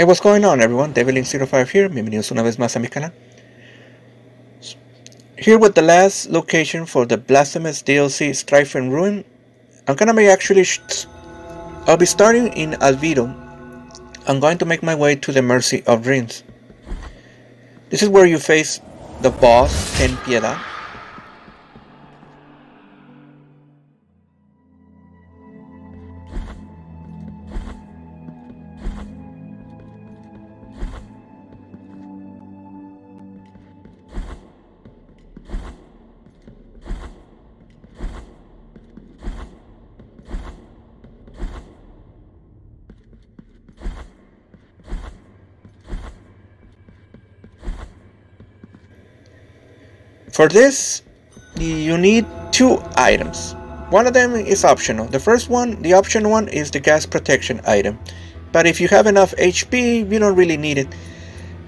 Hey, what's going on everyone, Devilink05 here, bienvenidos una vez más a mi canal. Here with the last location for the Blasphemous DLC Strife and Ruin. I'm gonna be I'll be starting in Alvido. I'm going to make my way to the Mercy of Dreams. This is where you face the boss, Ten Piedad. For this, you need two items. One of them is optional. The first one, the optional one, is the gas protection item. But if you have enough HP, you don't really need it.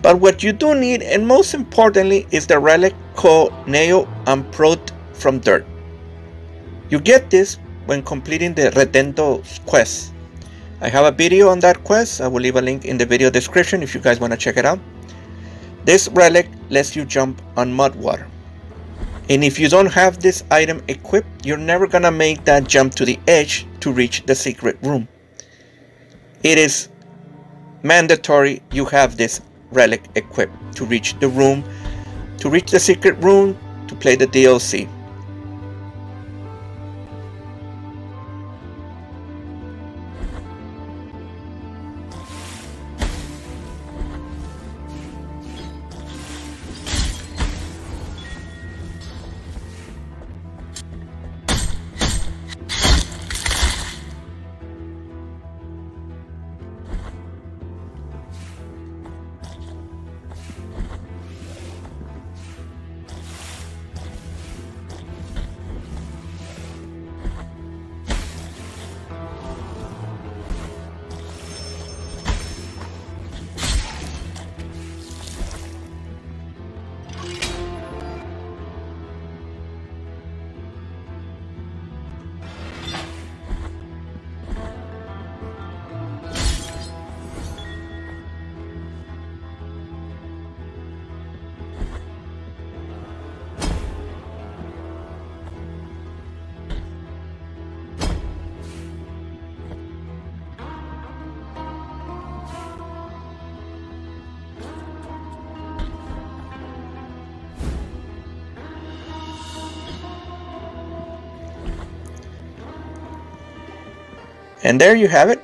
But what you do need, and most importantly, is the relic called Uprooted from Dirt. You get this when completing the Redentos quest. I have a video on that quest. I will leave a link in the video description if you guys want to check it out. This relic lets you jump on mud water. And if you don't have this item equipped, you're never gonna make that jump to the edge to reach the secret room. It is mandatory you have this relic equipped to reach the room, to reach the secret room, to play the DLC. And there you have it.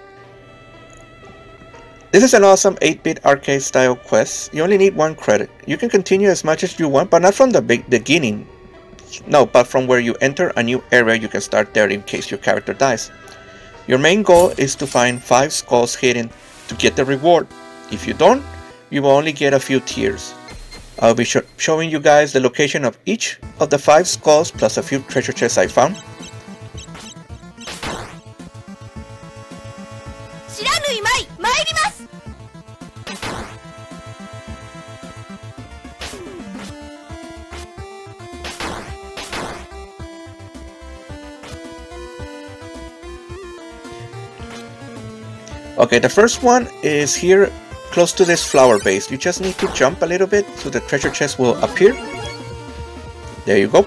This is an awesome 8-bit arcade style quest. You only need 1 credit. You can continue as much as you want, but not from the beginning. No, but from where you enter a new area, you can start there in case your character dies. Your main goal is to find 5 skulls hidden to get the reward. If you don't, you will only get a few tears. I'll be showing you guys the location of each of the 5 skulls plus a few treasure chests I found. Okay, the first one is here close to this flower base. You just need to jump a little bit so the treasure chest will appear. There you go.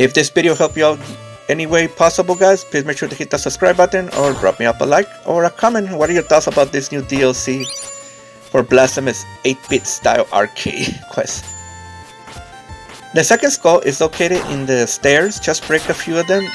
If this video helped you out any way possible, guys, please make sure to hit the subscribe button or drop me up a like or a comment. What are your thoughts about this new DLC for Blasphemous 8-bit style arcade quest? The second skull is located in the stairs. Just break a few of them.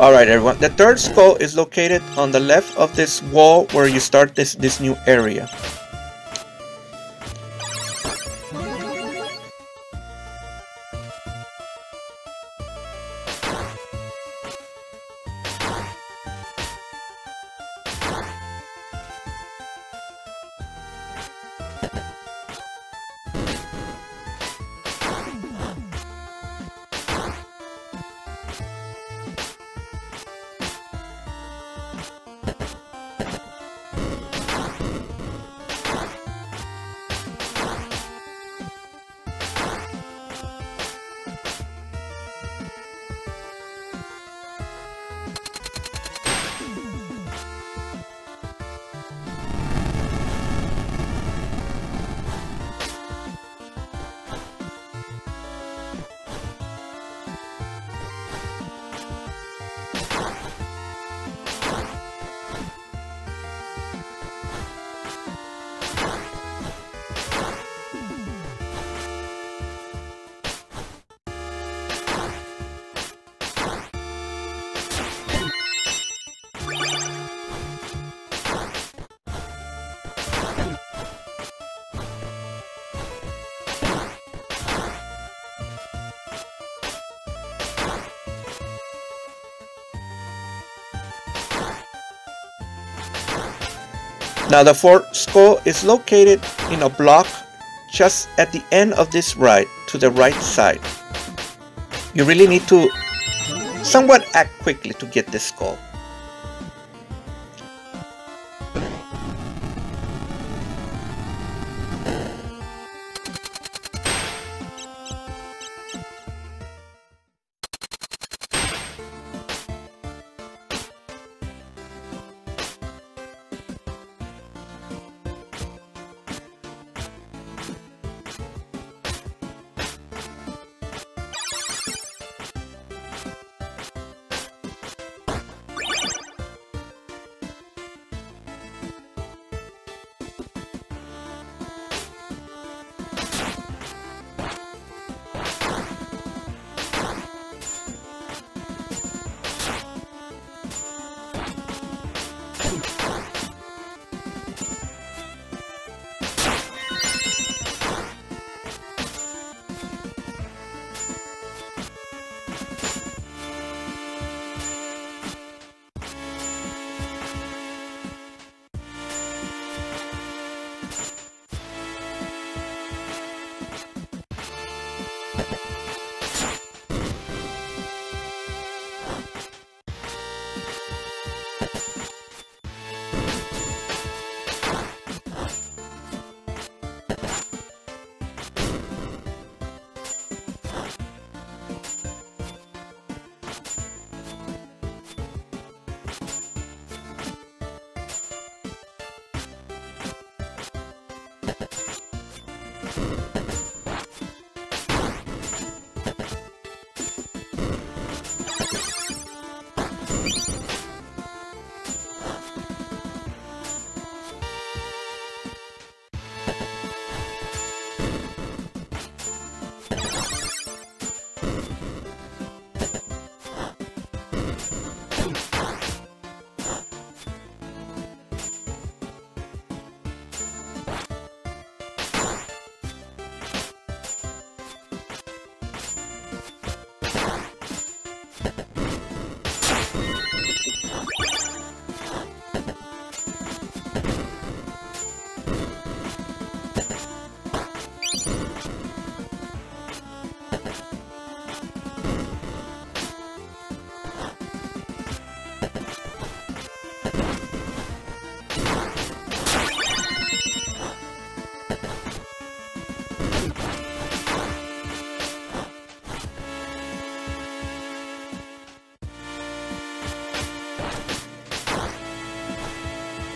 Alright everyone, the third skull is located on the left of this wall where you start this new area. Now the fourth skull is located in a block just at the end of this ride, to the right side. You really need to somewhat act quickly to get this skull.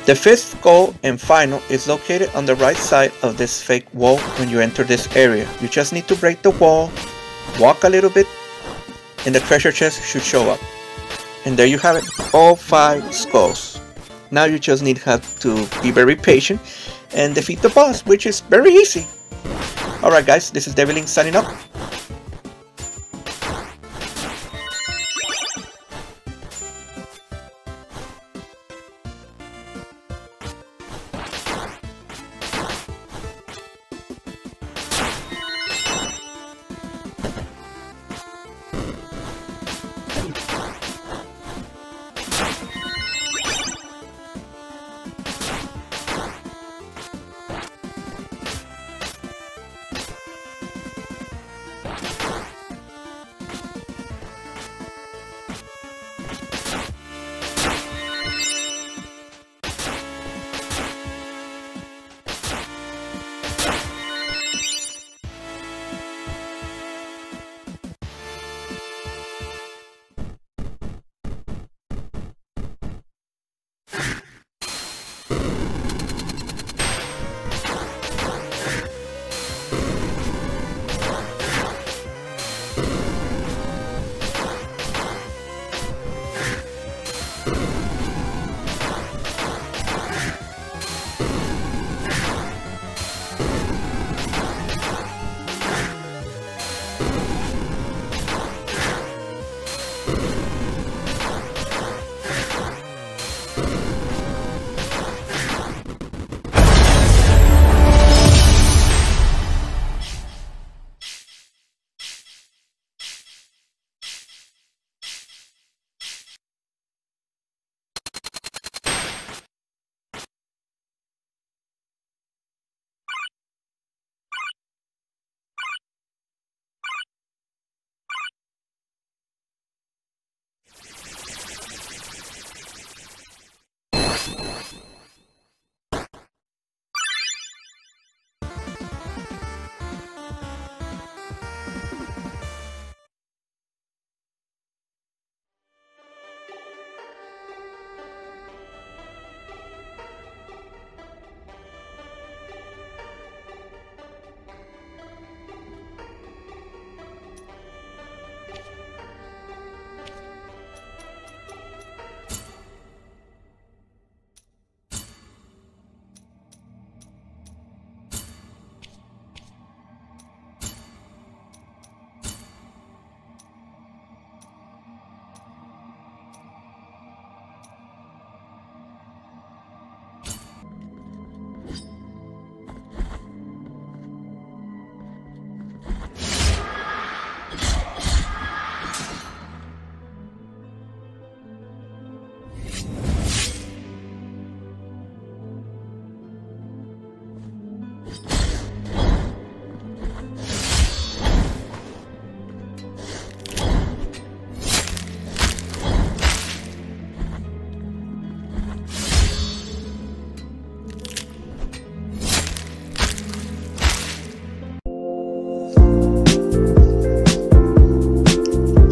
The fifth goal and final is located on the right side of this fake wall when you enter this area. You just need to break the wall, walk a little bit, and the treasure chest should show up. And there you have it, all 5 skulls. Now you just need to be very patient and defeat the boss, which is very easy. Alright guys, this is Devilink signing up.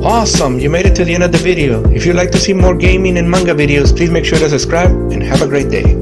Awesome, you made it to the end of the video. If you'd like to see more gaming and manga videos, please make sure to subscribe and have a great day.